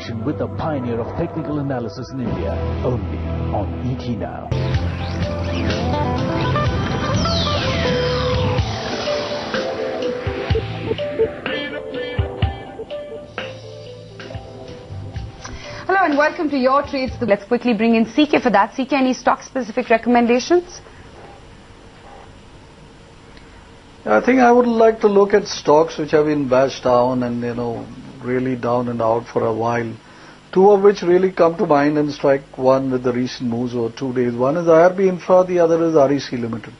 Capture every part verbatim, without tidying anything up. conversation with a pioneer of technical analysis in India, only on E T Now. Hello and welcome to Your Trades. Let's quickly bring in C K for that. C K, any stock-specific recommendations? I think I would like to look at stocks which have been bashed down and, you know, really down and out for a while. Two of which really come to mind and strike one with the recent moves over two days. One is I R B Infra, the other is R E C Limited.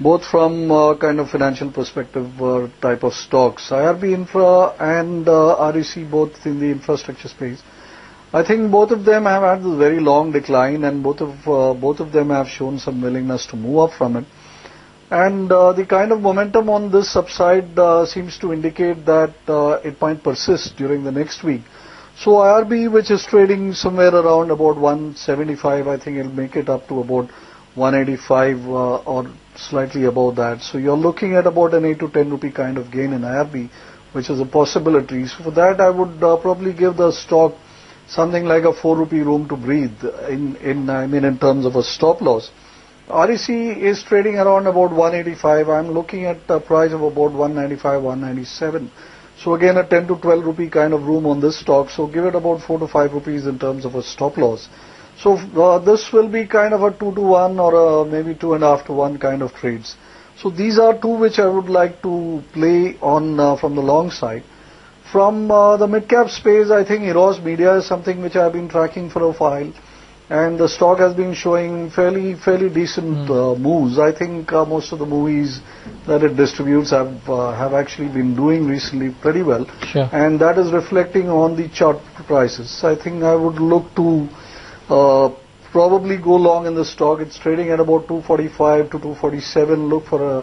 Both from uh, kind of financial perspective uh, type of stocks. I R B Infra and uh, R E C both in the infrastructure space. I think both of them have had this very long decline, and both of uh, both of them have shown some willingness to move up from it. And uh, the kind of momentum on this subside uh, seems to indicate that uh, it might persist during the next week. So I R B, which is trading somewhere around about one seventy-five, I think it'll make it up to about one eighty-five uh, or slightly above that. So you're looking at about an eight to ten rupee kind of gain in I R B, which is a possibility. So for that, I would uh, probably give the stock something like a four rupee room to breathe in, in I mean in terms of a stop loss. R E C is trading around about one eighty-five. I'm looking at a price of about one ninety-five, one ninety-seven. So again, a ten to twelve rupee kind of room on this stock. So give it about four to five rupees in terms of a stop loss. So uh, this will be kind of a two to one or a maybe two and a half to one kind of trades. So these are two which I would like to play on uh, from the long side. From uh, the mid-cap space, I think Eros Media is something which I have been tracking for a while, and the stock has been showing fairly fairly decent uh, moves. I think uh, most of the movies that it distributes have uh, have actually been doing recently pretty well, sure. And that is reflecting on the chart prices. I think I would look to uh, probably go long in the stock. It's trading at about two forty-five to two forty-seven. Look for a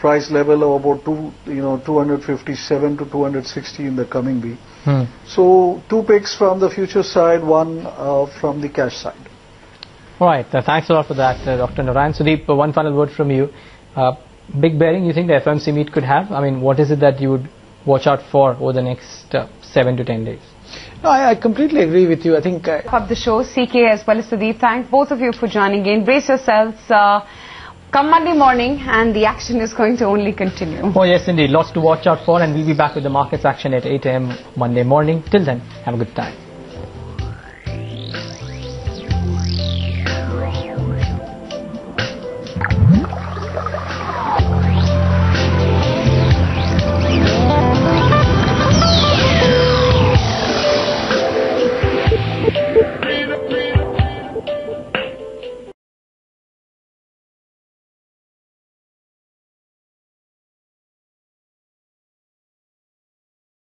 price level of about two, you know, two fifty-seven to two sixty in the coming week. Hmm. So two picks from the future side, one uh, from the cash side. All right. Uh, thanks a lot for that, uh, Doctor Narayan. Sudeep, uh, one final word from you. Uh, big bearing you think the F O M C meet could have? I mean, what is it that you would watch out for over the next uh, seven to ten days? No, I, I completely agree with you. I think... Uh, up the show, C K as well as Sudeep. Thank both of you for joining in. Brace yourselves. Uh, Come Monday morning and the action is going to only continue. Oh yes indeed, lots to watch out for, and we'll be back with the markets action at eight A M Monday morning. Till then, have a good time.